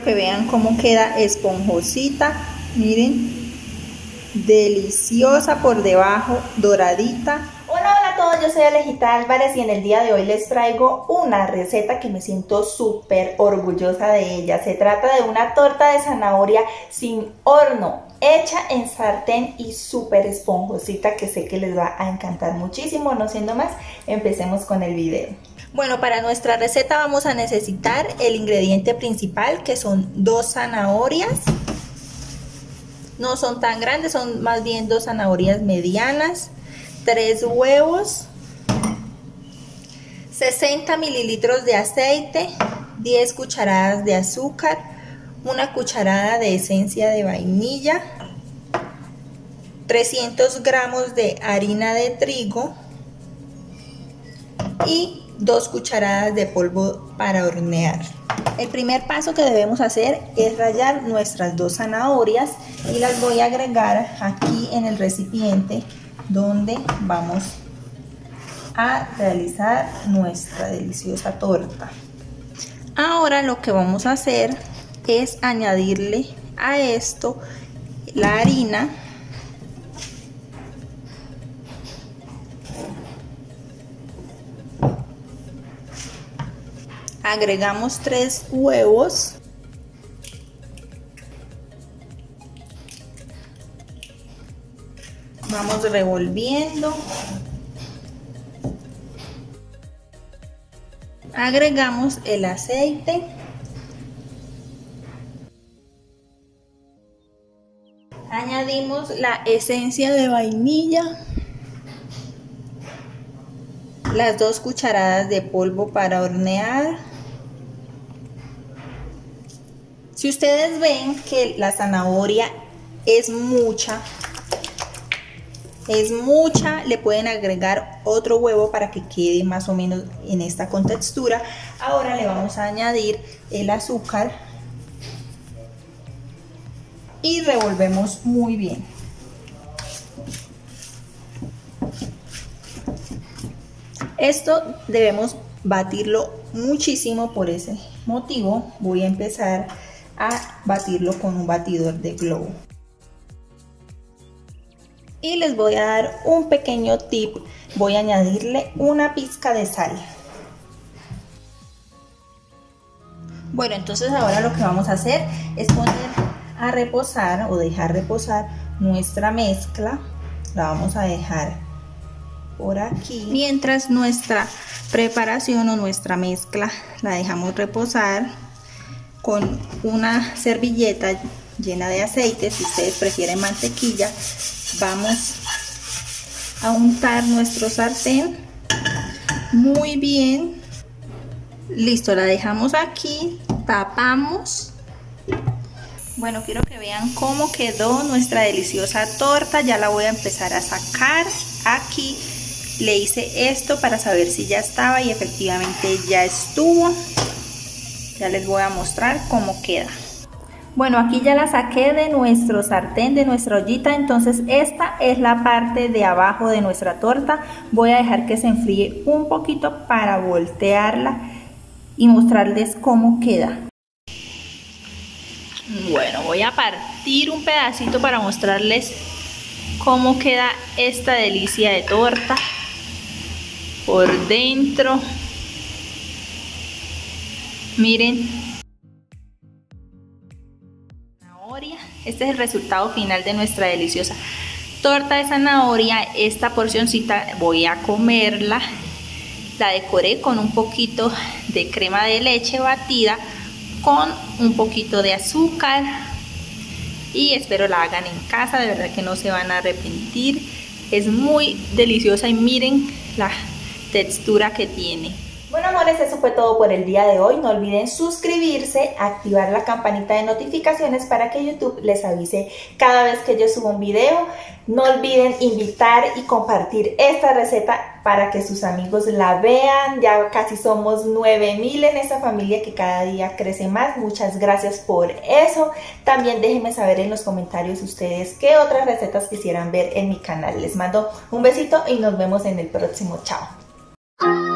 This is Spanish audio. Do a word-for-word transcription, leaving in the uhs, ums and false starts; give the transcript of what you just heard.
quiero que vean cómo queda esponjosita, miren, deliciosa por debajo, doradita. Hola, hola a todos, yo soy Alejita Álvarez y en el día de hoy les traigo una receta que me siento súper orgullosa de ella. Se trata de una torta de zanahoria sin horno, hecha en sartén y súper esponjosita, que sé que les va a encantar muchísimo. No siendo más, empecemos con el video. Bueno, para nuestra receta vamos a necesitar el ingrediente principal, que son dos zanahorias. No son tan grandes, son más bien dos zanahorias medianas. Tres huevos, sesenta mililitros de aceite, diez cucharadas de azúcar, una cucharada de esencia de vainilla, trescientos gramos de harina de trigo y dos cucharadas de polvo para hornear. El primer paso que debemos hacer es rallar nuestras dos zanahorias y las voy a agregar aquí en el recipiente donde vamos a realizar nuestra deliciosa torta. Ahora lo que vamos a hacer es añadirle a esto la harina . Agregamos tres huevos . Vamos revolviendo. Agregamos el aceite. Añadimos la esencia de vainilla. Las dos cucharadas de polvo para hornear. Si ustedes ven que la zanahoria es mucha, es mucha, le pueden agregar otro huevo para que quede más o menos en esta contextura. Ahora le vamos a añadir el azúcar y revolvemos muy bien. Esto debemos batirlo muchísimo, por ese motivo voy a empezar a batirlo con un batidor de globo. Y les voy a dar un pequeño tip, voy a añadirle una pizca de sal. Bueno, entonces ahora lo que vamos a hacer es poner a reposar o dejar reposar nuestra mezcla. La vamos a dejar por aquí. Mientras nuestra preparación o nuestra mezcla la dejamos reposar con una servilleta llena de aceite, si ustedes prefieren mantequilla, vamos a untar nuestro sartén muy bien. Listo, la dejamos aquí, tapamos. Bueno, quiero que vean cómo quedó nuestra deliciosa torta. Ya la voy a empezar a sacar. Aquí le hice esto para saber si ya estaba y efectivamente ya estuvo. Ya les voy a mostrar cómo queda. Bueno, aquí ya la saqué de nuestro sartén, de nuestra ollita, entonces esta es la parte de abajo de nuestra torta. Voy a dejar que se enfríe un poquito para voltearla y mostrarles cómo queda. Bueno, voy a partir un pedacito para mostrarles cómo queda esta delicia de torta por dentro. Miren. Este es el resultado final de nuestra deliciosa torta de zanahoria. Esta porcioncita voy a comerla. La decoré con un poquito de crema de leche batida con un poquito de azúcar y espero la hagan en casa, de verdad que no se van a arrepentir. Es muy deliciosa y miren la textura que tiene. Bueno, amores, eso fue todo por el día de hoy. No olviden suscribirse, activar la campanita de notificaciones para que YouTube les avise cada vez que yo suba un video. No olviden invitar y compartir esta receta para que sus amigos la vean. Ya casi somos nueve mil en esta familia que cada día crece más. Muchas gracias por eso. También déjenme saber en los comentarios ustedes qué otras recetas quisieran ver en mi canal. Les mando un besito y nos vemos en el próximo. Chao.